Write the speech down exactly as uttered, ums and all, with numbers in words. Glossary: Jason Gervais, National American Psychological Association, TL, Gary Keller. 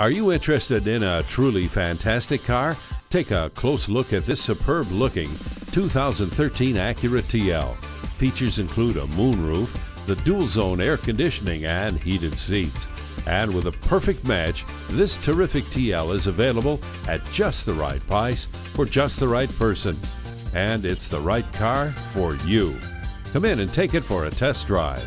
Are you interested in a truly fantastic car? Take a close look at this superb-looking two thousand thirteen Acura T L. Features include a moonroof, the dual-zone air conditioning, and heated seats. And with a perfect match, this terrific T L is available at just the right price for just the right person. And it's the right car for you. Come in and take it for a test drive.